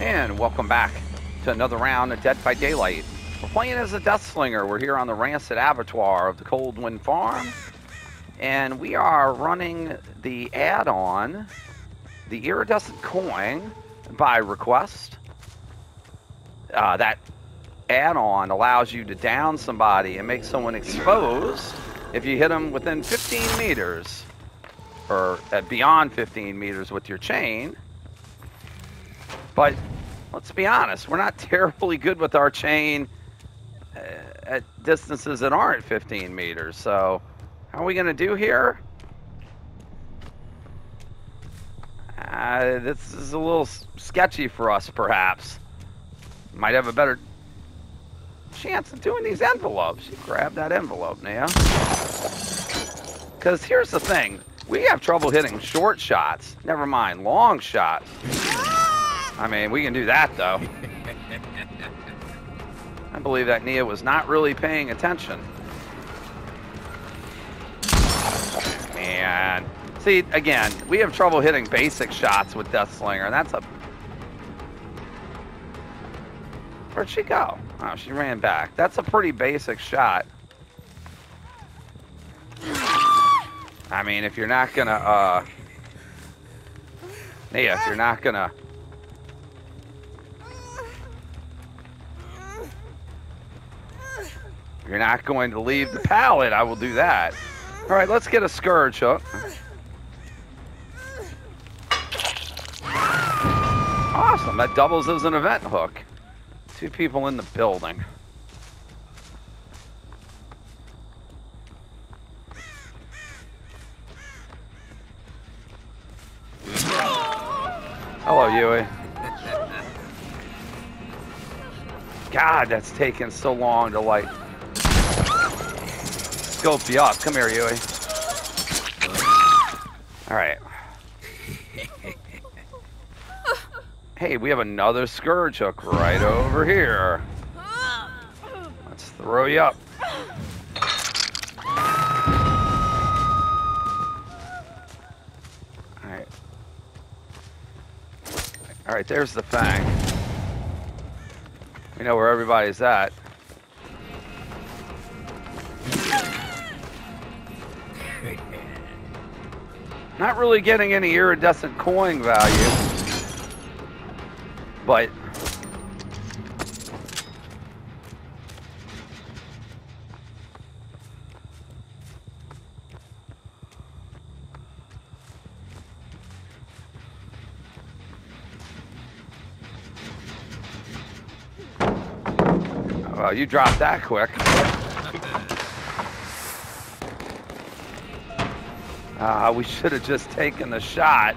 And welcome back to another round of Dead by Daylight. We're playing as a Deathslinger. We're here on the Rancid Abattoir of the Coldwind Farm. And we are running the add-on, the Iridescent Coin, by request. That add-on allows you to down somebody and make someone exposed if you hit them within 15 meters. Or beyond 15 meters with your chain. But let's be honest, we're not terribly good with our chain at distances that aren't 15 meters. So how are we going to do here? This is a little sketchy for us, perhaps. Might have a better chance of doing these envelopes. You grab that envelope, Nia. Because here's the thing. We have trouble hitting short shots. Never mind, long shots. I mean, we can do that, though. I believe that Nia was not really paying attention. And see, again, we have trouble hitting basic shots with Deathslinger. And that's a... Where'd she go? Oh, she ran back. That's a pretty basic shot. I mean, if you're not gonna, Nia, if you're not gonna... If you're not going to leave the pallet, I will do that. All right, let's get a Scourge hook. Awesome, that doubles as an event hook. Two people in the building. Hello, Yui. God, that's taking so long to, like, scope you up. Come here, Yui. All right. Hey, we have another Scourge hook right over here. Let's throw you up. Alright, there's the Fang. We know where everybody's at. Not really getting any iridescent coin value, but well, you dropped that quick. We should have just taken the shot.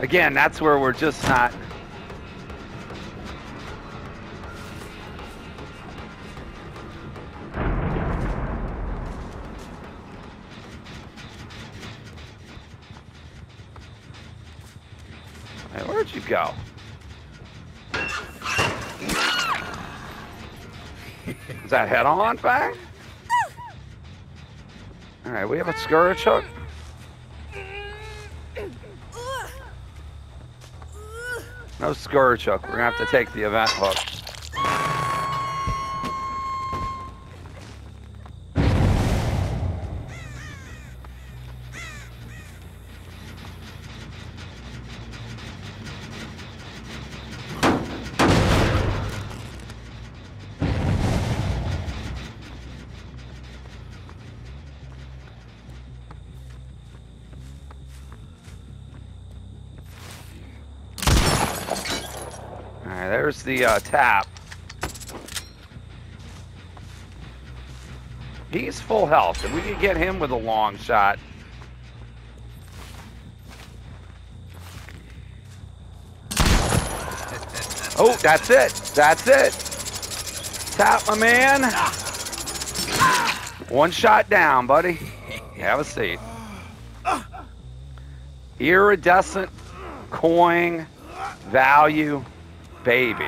Again, that's where we're just not... Hey, where'd you go? Is that head-on Fang? All right, we have a Scourge hook. No Scourge hook. We're gonna have to take the event hook. There's the Tap. He's full health, and we can get him with a long shot. Oh, that's it. That's it. Tap, my man. One shot down, buddy. Have a seat. Iridescent coin value. Baby.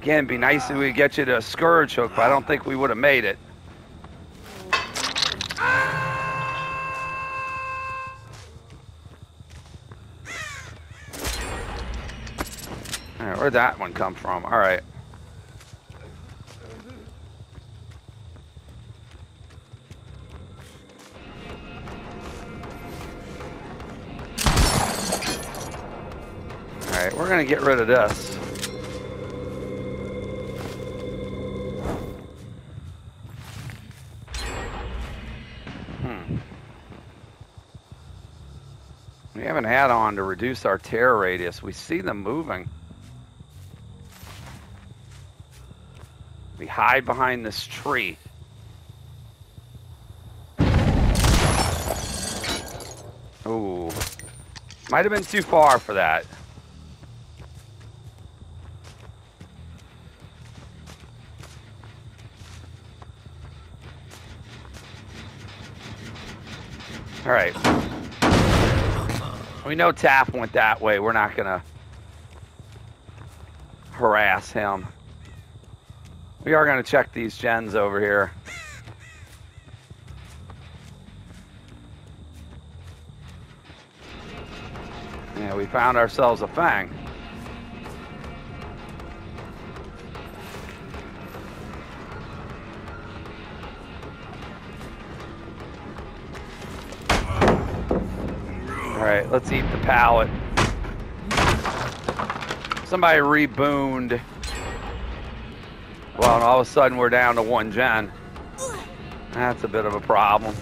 Again, it'd be nice if we could get you to a Scourge hook, but I don't think we would have made it. Where'd that one come from? All right. All right, we're gonna get rid of this. We have an add-on to reduce our tear radius. We see them moving. We hide behind this tree. Ooh. Might have been too far for that. All right. We know Taff went that way. We're not going to harass him. We are going to check these gens over here. Yeah, we found ourselves a fang. Alright, let's eat the pallet. Somebody rebooned. Well, and all of a sudden we're down to one gen. That's a bit of a problem.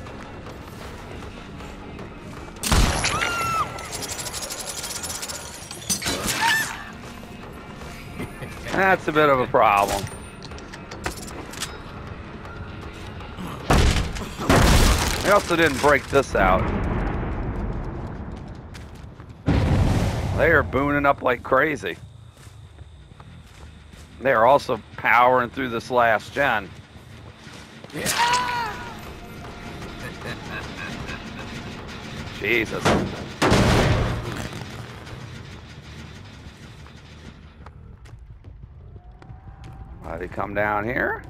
That's a bit of a problem. I also didn't break this out. They are booning up like crazy. They are also powering through this last gen. Yeah. Jesus. Why did he come down here?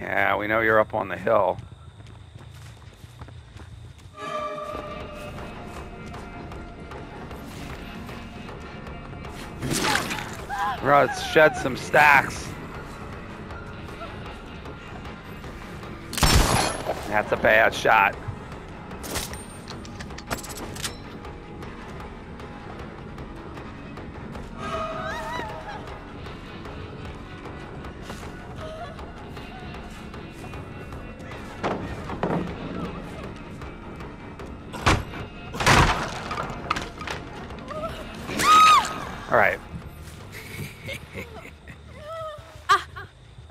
Yeah, we know you're up on the hill. Let's shed some stacks. That's a bad shot.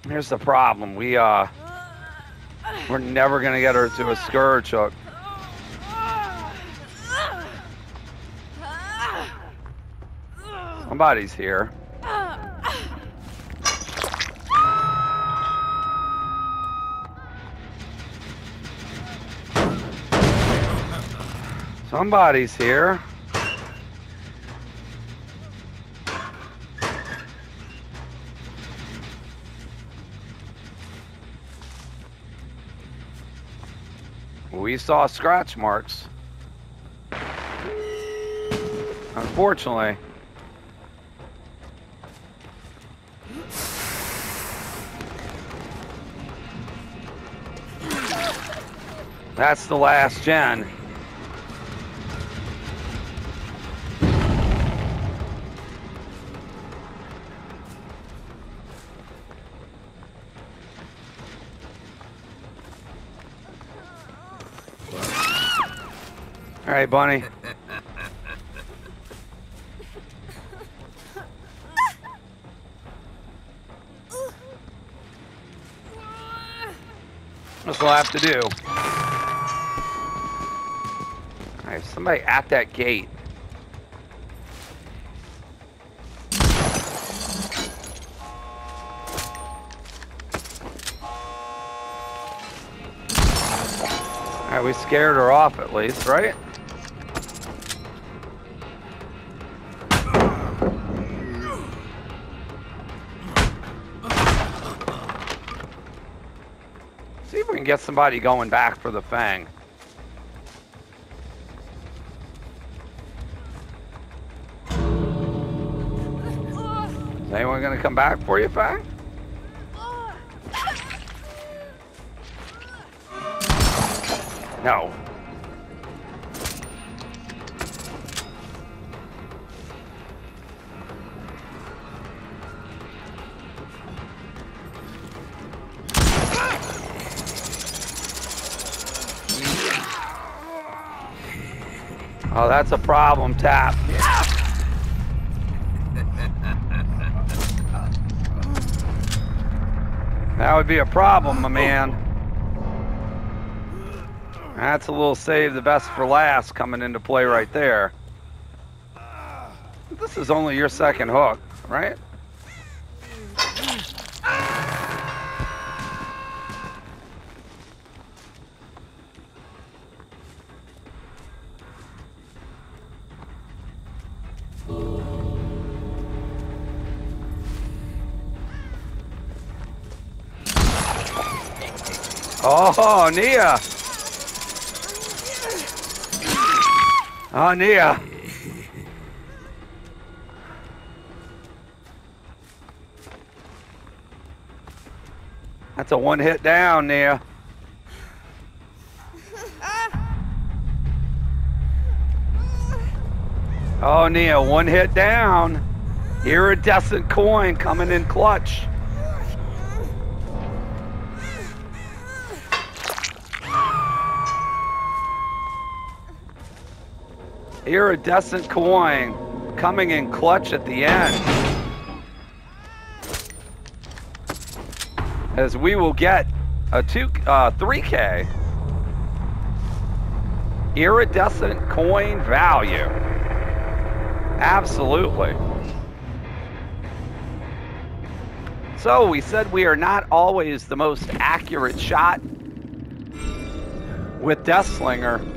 Here's the problem. We're never gonna get her to a scourge hook. Somebody's here. Somebody's here. We saw scratch marks. Unfortunately. That's the last gen. All right, Bunny. That's all I have to do. All right, somebody at that gate. All right, we scared her off at least, right? get somebody going back for the Fang. Is anyone gonna come back for you, Fang? No. Oh, that's a problem, Taff. That would be a problem, my man. That's a little save the best for last coming into play right there. This is only your second hook, right? Oh, Nia! Oh, Nia! That's a one hit down, Nia. Oh, Nia, one hit down. Iridescent Coin coming in clutch. Iridescent Coin coming in clutch at the end, as we will get a 3K Iridescent Coin value. Absolutely. So we said we are not always the most accurate shot with Deathslinger.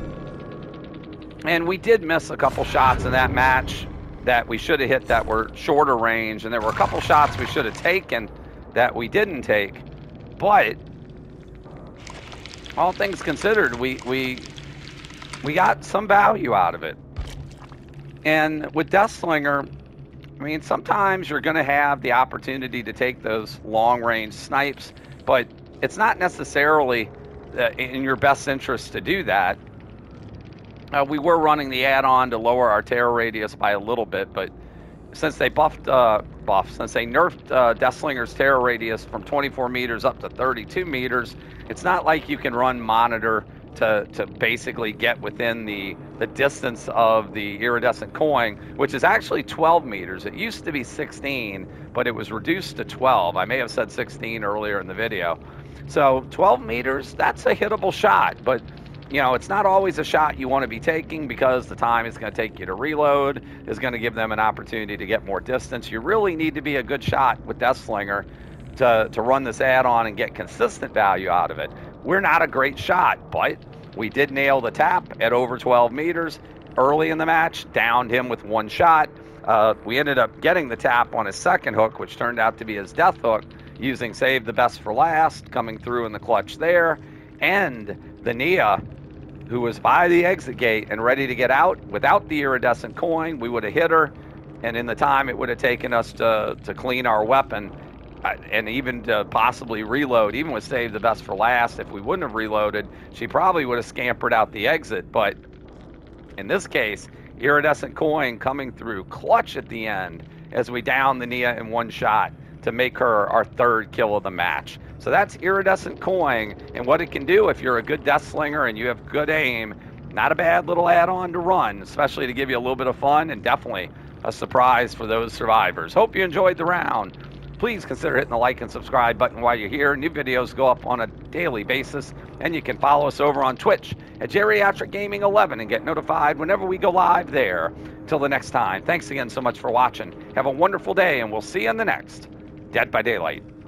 And we did miss a couple shots in that match that we should have hit that were shorter range, and there were a couple shots we should have taken that we didn't take. But all things considered, we got some value out of it. And with Deathslinger, I mean, sometimes you're going to have the opportunity to take those long-range snipes, but it's not necessarily in your best interest to do that. We were running the add-on to lower our terror radius by a little bit, but since they nerfed Deathslinger's terror radius from 24 meters up to 32 meters, it's not like you can run monitor to basically get within the distance of the Iridescent Coin, which is actually 12 meters. It used to be 16, but it was reduced to 12. I may have said 16 earlier in the video. So 12 meters, that's a hittable shot, but you know, it's not always a shot you want to be taking because the time it's going to take you to reload is going to give them an opportunity to get more distance. You really need to be a good shot with Deathslinger to run this add-on and get consistent value out of it. We're not a great shot, but we did nail the tap at over 12 meters early in the match, downed him with one shot. We ended up getting the tap on his second hook, which turned out to be his death hook, using save the best for last, coming through in the clutch there. And the Nia, who was by the exit gate and ready to get out. Without the Iridescent Coin, we would have hit her, and in the time it would have taken us to clean our weapon and even to possibly reload, even with save the best for last, if we wouldn't have reloaded, she probably would have scampered out the exit. But in this case, Iridescent Coin coming through clutch at the end as we down the Nia in one shot to make her our third kill of the match. So that's Iridescent Coin and what it can do if you're a good Deathslinger and you have good aim. Not a bad little add-on to run, especially to give you a little bit of fun and definitely a surprise for those survivors. Hope you enjoyed the round. Please consider hitting the like and subscribe button while you're here. New videos go up on a daily basis, and you can follow us over on Twitch at Geriatric Gaming 11 and get notified whenever we go live there. Till the next time, thanks again so much for watching. Have a wonderful day, and we'll see you in the next Dead by Daylight.